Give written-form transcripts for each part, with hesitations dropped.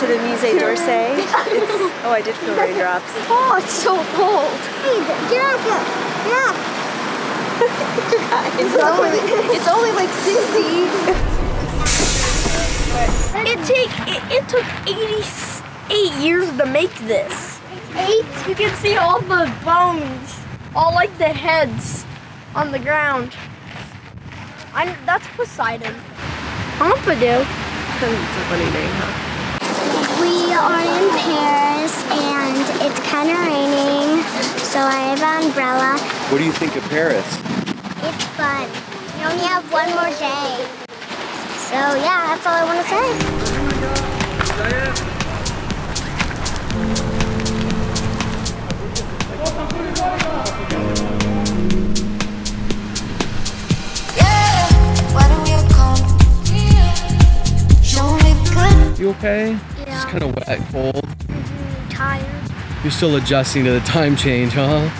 To the Musée d'Orsay. Oh, I did feel raindrops. Oh, it's so cold. It's only like 60. It took 88 years to make this. 8? You can see all the bones, all like the heads on the ground. That's Poseidon. Pompidou. It's a funny name, huh? We are in Paris, and it's kind of raining, so I have an umbrella. What do you think of Paris? It's fun. We only have one more day. So yeah, that's all I want to say. Yeah, why don't you come? Show me good. You okay? It's kind of wet, cold. Mm-hmm, tired. You're still adjusting to the time change, huh? And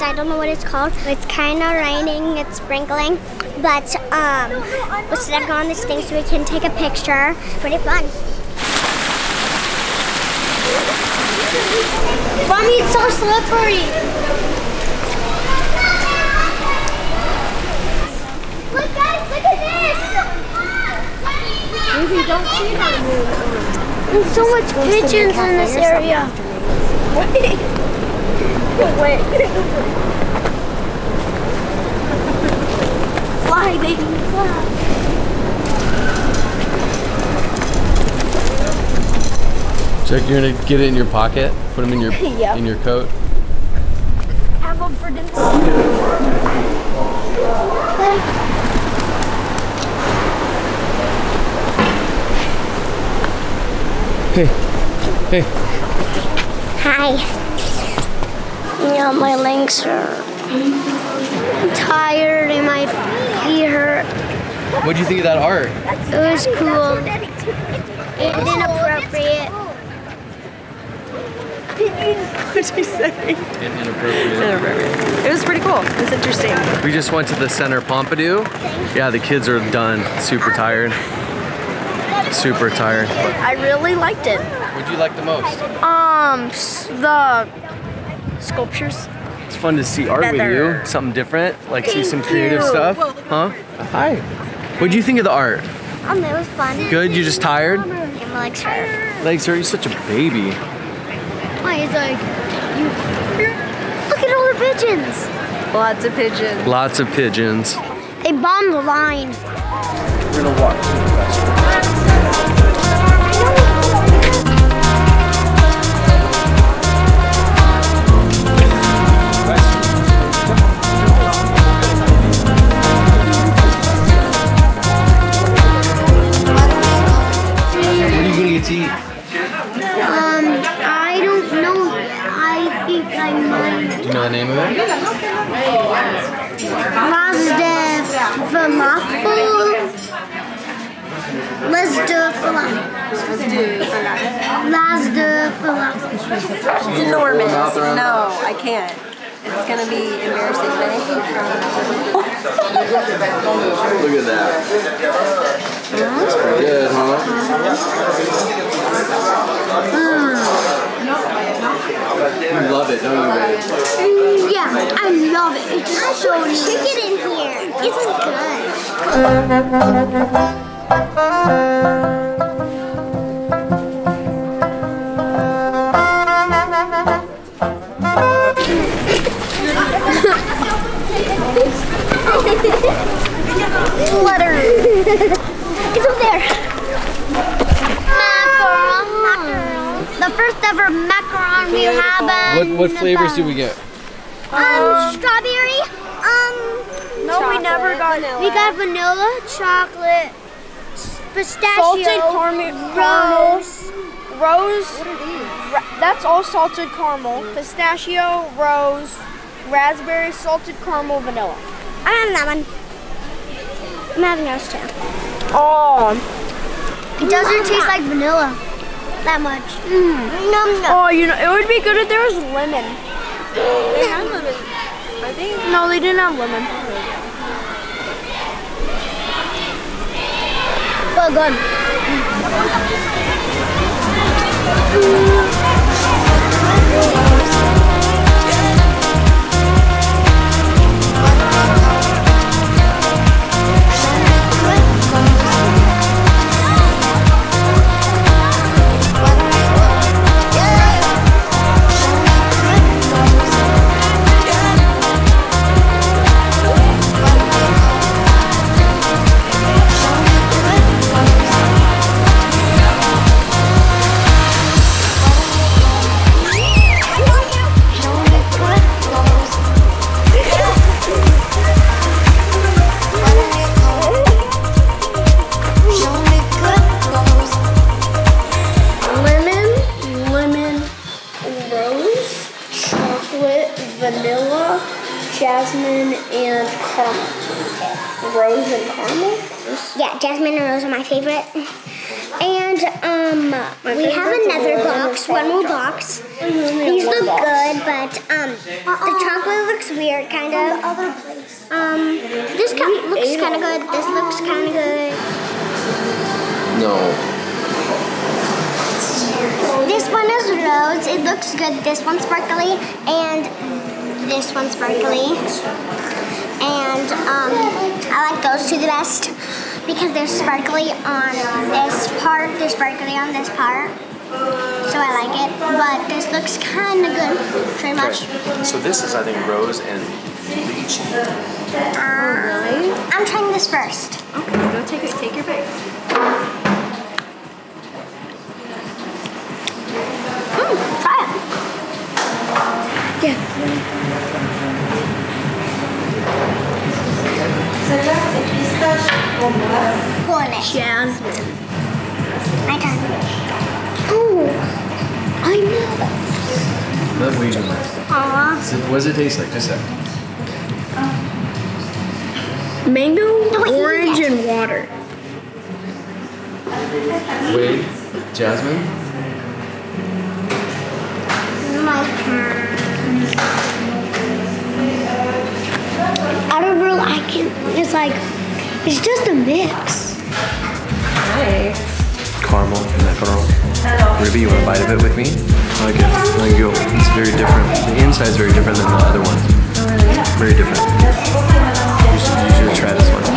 I don't know what it's called. It's kind of raining, it's sprinkling, but we're stuck on this thing so we can take a picture. Pretty fun. Mommy, it's so slippery. Look guys, look at this! Maybe don't see that. There's so much pigeons in this area. What? Wait. Fly, baby, fly. So you're gonna get it in your pocket, put them in your yep. In your coat. Have them for dinner. Hey. Hi. Yeah, my legs hurt. I'm tired and my feet hurt. What did you think of that art? It was cool. And inappropriate. What'd you say? Inappropriate. It was pretty cool. It was interesting. We just went to the Centre Pompidou. Yeah, the kids are done. Super tired. Super tired. I really liked it. What did you like the most? The sculptures. It's fun to see art with you, something different, like see some creative stuff. Huh? Hi. What do you think of the art? It was fun. Good? You're just tired? Yeah, my legs hurt. Legs hurt? You're such a baby. Why? It's like, look at all the pigeons. Lots of pigeons. Lots of pigeons. They bombed the line. We're gonna walk to the restaurant. I don't know. I think I might. Do you know the name of it? L'As du Fallafel. L'As du Fallafel. L'As du Fallafel. It's enormous. No, I can't. It's gonna be embarrassing. Look at that. That's pretty good, huh? You love it, don't you, babe? Yeah, I love it. It's just so nice. Chicken in here. It's good. whatever macaron we have. What flavors do we get? Strawberry. No, chocolate. We never got vanilla. We got vanilla, chocolate, pistachio, salted caramel, rose. What are these? That's all salted caramel, pistachio, rose, raspberry, salted caramel, vanilla. I'm having that one. I'm having those too. Oh, it doesn't taste like vanilla that much. Num. Oh, you know, it would be good if there was lemon. They had lemon. I think. No, they didn't have lemon. But good. Vanilla, jasmine, and caramel. Rose and caramel? Yeah, jasmine and rose are my favorite. And we have another box, one more box. These look good, but the chocolate looks weird, kind of. This looks kind of good. This looks kind of good. No. This one is rose. It looks good. This one's sparkly, and this one's sparkly. And I like those two the best because they're sparkly on this part. They're sparkly on this part. So I like it. But this looks kind of good. Pretty much. Okay. So this is, I think, rose and peach. Really? I'm trying this first. Okay, go take it. Take your bite. Yeah. Jasmine. My turn. Ooh, I know. Not way too much. Aww. What does it taste like? Just a second. Mango, orange, and water. Wait, Jasmine? My turn. I don't really like it. It's like, it's just a mix. Nice. Caramel, macaron. Ruby, you want a bite of it with me? I like it. I like it. It's very different. The inside's very different than the other one. Very different. You should try this one.